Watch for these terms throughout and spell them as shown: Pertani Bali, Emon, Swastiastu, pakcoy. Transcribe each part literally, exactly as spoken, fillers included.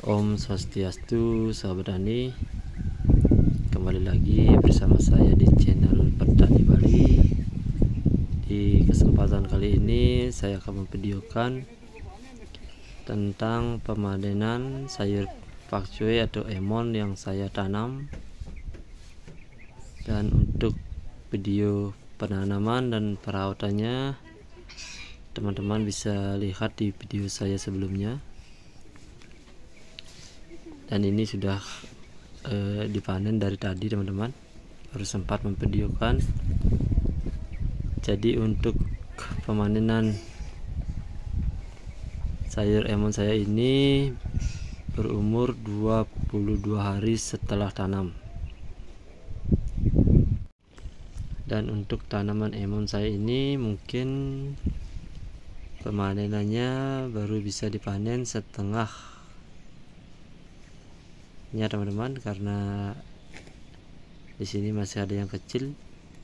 Om Swastiastu, sahabat Tani. Kembali lagi bersama saya di channel Pertani Bali. Di kesempatan kali ini saya akan memvideokan tentang pemanenan sayur pakcoy atau emon yang saya tanam. Dan untuk video penanaman dan perawatannya, teman-teman bisa lihat di video saya sebelumnya. Dan ini sudah eh, dipanen dari tadi, teman-teman, baru sempat memvideokan. Jadi untuk pemanenan sayur emon saya ini berumur dua puluh dua hari setelah tanam. Dan untuk tanaman emon saya ini mungkin pemanenannya baru bisa dipanen setengah ya, teman-teman, karena di sini masih ada yang kecil,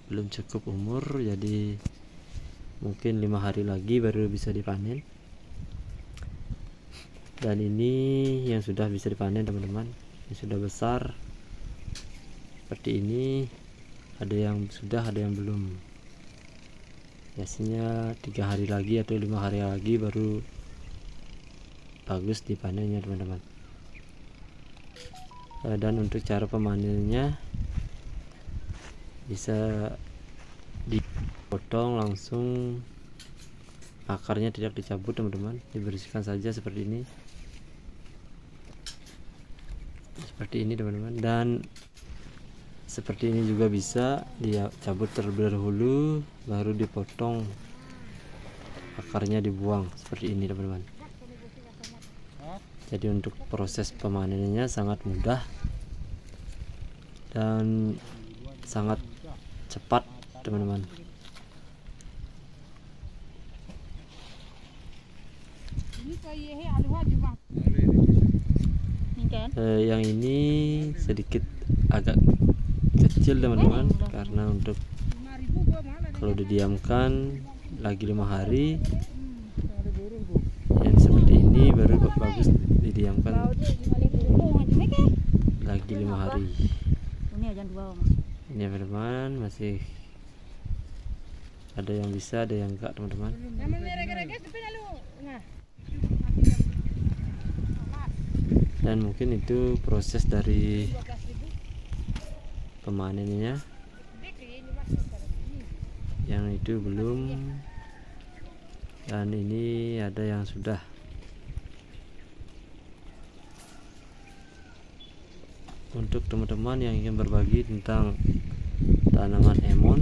belum cukup umur, jadi mungkin lima hari lagi baru bisa dipanen. Dan ini yang sudah bisa dipanen, teman-teman, yang sudah besar seperti ini. Ada yang sudah, ada yang belum. Biasanya tiga hari lagi atau lima hari lagi baru bagus dipanennya, teman-teman. Dan untuk cara pemanenannya bisa dipotong langsung, akarnya tidak dicabut, teman-teman, dibersihkan saja seperti ini seperti ini teman-teman. Dan seperti ini juga bisa dicabut terlebih dahulu, baru dipotong, akarnya dibuang seperti ini, teman-teman. Jadi untuk proses pemanenannya sangat mudah dan sangat cepat, teman-teman. Eh, yang ini sedikit agak kecil, teman-teman, karena untuk kalau didiamkan lagi lima hari yang seperti ini baru bagus diamkan lagi lima hari. Ini teman-teman masih ada yang bisa, ada yang enggak, teman-teman. Dan mungkin itu proses dari pemanenannya. Yang itu belum, dan ini ada yang sudah. Untuk teman-teman yang ingin berbagi tentang tanaman emon,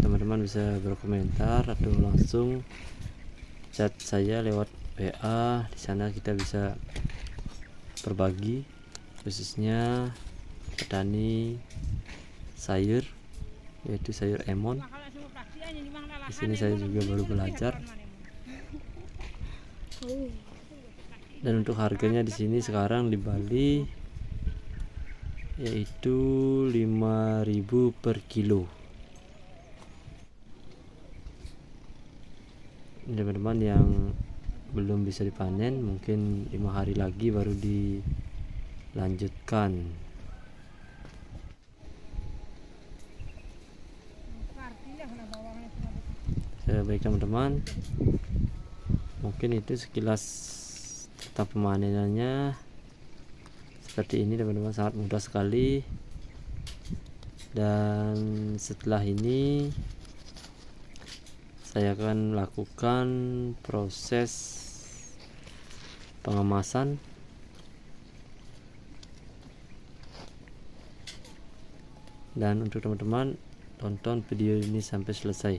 teman-teman bisa berkomentar atau langsung chat saya lewat W A. Di sana kita bisa berbagi, khususnya petani sayur, yaitu sayur emon. Di sini saya juga baru belajar. Dan untuk harganya di sini sekarang di Bali yaitu lima ribu per kilo. Teman-teman yang belum bisa dipanen mungkin lima hari lagi baru dilanjutkan. Baik, teman-teman, mungkin itu sekilas tentang pemanenannya. Seperti ini, teman-teman, sangat mudah sekali. Dan setelah ini saya akan lakukan proses pengemasan. Dan untuk teman-teman, tonton video ini sampai selesai.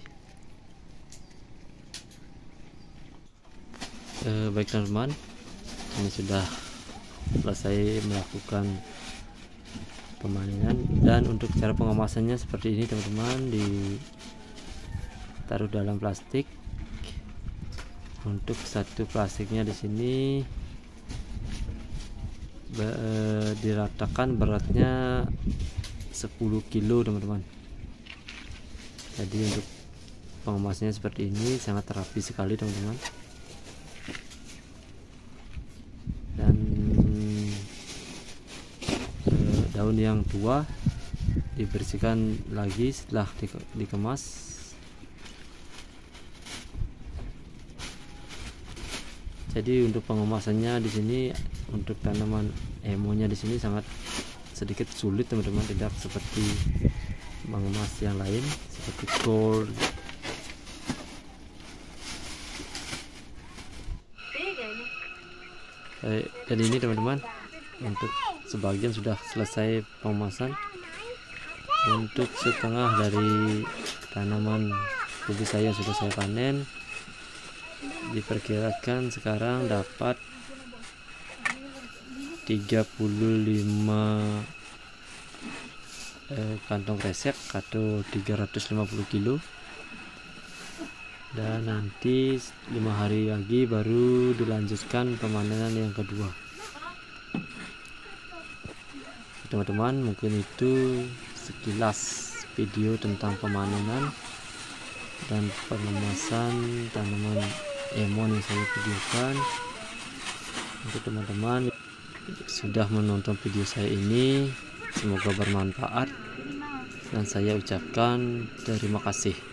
eh, Baik, teman-teman, ini sudah selesai melakukan pemanenan. Dan untuk cara pengemasannya seperti ini, teman-teman, ditaruh dalam plastik. Untuk satu plastiknya di sini be, e, diratakan beratnya sepuluh kilo, teman-teman. Jadi untuk pengemasannya seperti ini sangat rapi sekali, teman-teman. Daun yang tua dibersihkan lagi setelah dikemas. Jadi untuk pengemasannya di sini untuk tanaman emonnya di sini sangat sedikit sulit teman-teman, tidak seperti mengemas yang lain seperti gold. Dan ini teman-teman, untuk sebagian sudah selesai pengemasan. Untuk setengah dari tanaman kubis saya sudah saya panen, diperkirakan sekarang dapat tiga puluh lima eh, kantong kresek atau tiga ratus lima puluh kilo, dan nanti lima hari lagi baru dilanjutkan pemanenan yang kedua. Teman-teman, mungkin itu sekilas video tentang pemanenan dan pengemasan tanaman emon yang saya videokan. Untuk teman-teman sudah menonton video saya ini, semoga bermanfaat, dan saya ucapkan terima kasih.